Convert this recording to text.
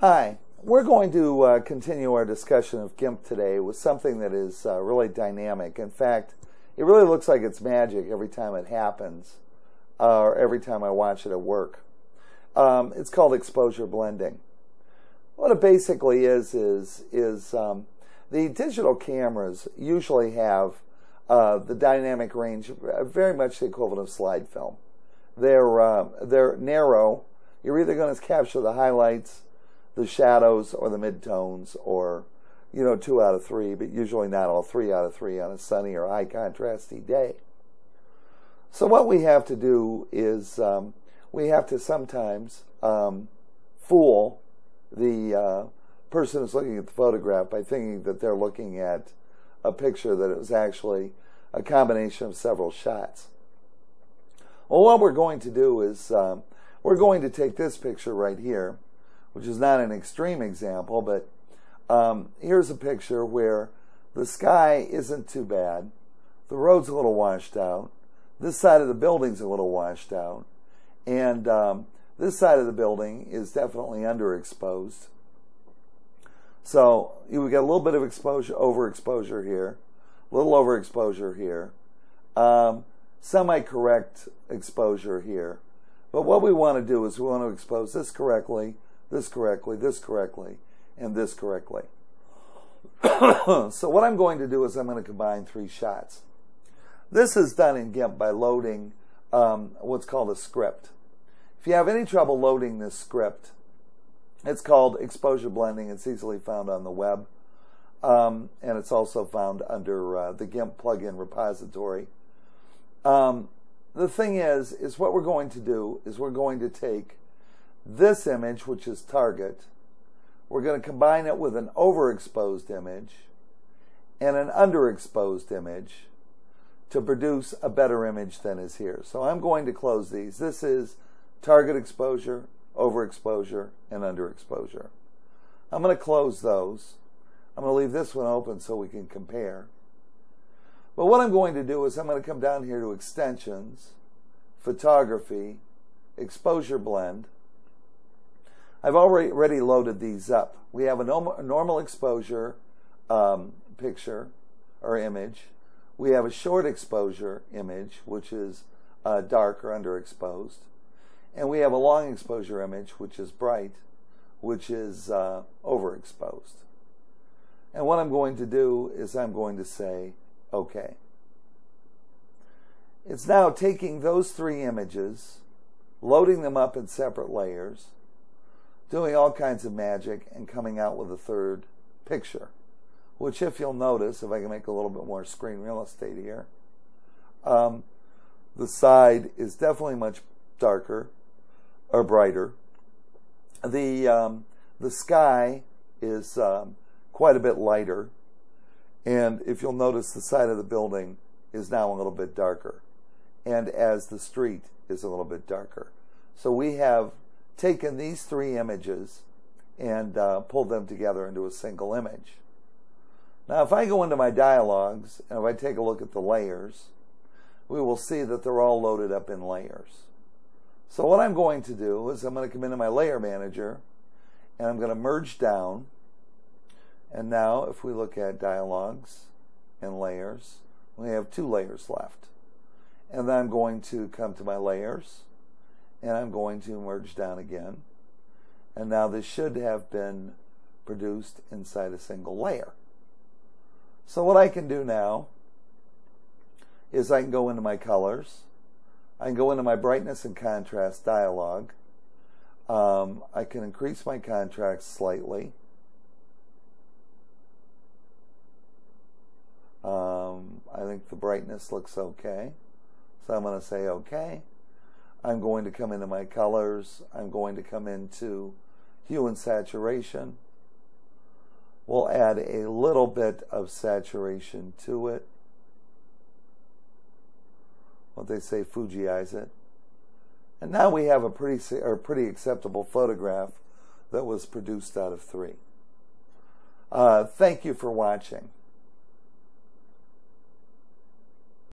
Hi, we're going to continue our discussion of GIMP today with something that is really dynamic. In fact, it really looks like it's magic every time it happens, or every time I watch it at work. It's called exposure blending. What it basically is the digital cameras usually have the dynamic range very much the equivalent of slide film. They're narrow. You're either going to capture the highlights, the shadows, or the midtones, or, you know, 2 out of 3, but usually not all 3 out of 3 on a sunny or high contrasty day. So what we have to do is we have to sometimes fool the person who's looking at the photograph by thinking that they're looking at a picture that it was actually a combination of several shots. Well, what we're going to do is we're going to take this picture right here, which is not an extreme example, but here's a picture where the sky isn't too bad, the road's a little washed out, this side of the building's a little washed out, and this side of the building is definitely underexposed. So we got a little bit of exposure, overexposure here, a little overexposure here, semi-correct exposure here. But what we want to do is we want to expose this correctly, this correctly, this correctly, and this correctly. So what I'm going to do is I'm going to combine 3 shots. This is done in GIMP by loading what's called a script. If you have any trouble loading this script, it's called exposure blending. It's easily found on the web, and it's also found under the GIMP plugin repository. The thing is what we're going to do is we're going to take this image, which is target, we're going to combine it with an overexposed image and an underexposed image to produce a better image than is here. So I'm going to close these. This is target exposure, overexposure, and underexposure. I'm going to close those. I'm going to leave this one open so we can compare. But what I'm going to do is I'm going to come down here to extensions, photography, exposure blend. I've already loaded these up. We have a normal exposure picture or image. We have a short exposure image, which is dark or underexposed. And we have a long exposure image, which is bright, which is overexposed. And what I'm going to do is I'm going to say, OK. It's now taking those 3 images, loading them up in separate layers, doing all kinds of magic and coming out with a 3rd picture, which, if you'll notice, if I can make a little bit more screen real estate here, the side is definitely much darker or brighter. The sky is quite a bit lighter, and if you'll notice, the side of the building is now a little bit darker, and as the street is a little bit darker. So we have taken these 3 images and pulled them together into a single image. Now if I go into my dialogues and if I take a look at the layers, we will see that they're all loaded up in layers. So what I'm going to do is I'm going to come into my layer manager and I'm going to merge down, and now if we look at dialogues and layers, we have 2 layers left. And then I'm going to come to my layers and I'm going to merge down again, and now this should have been produced inside a single layer. So what I can do now is I can go into my colors, I can go into my brightness and contrast dialog, I can increase my contrast slightly, I think the brightness looks okay, so I'm going to say okay. I'm going to come into my colors, I'm going to come into hue and saturation. We'll add a little bit of saturation to it. What they say, Fuji-ize it. And now we have a pretty acceptable photograph that was produced out of 3. Thank you for watching.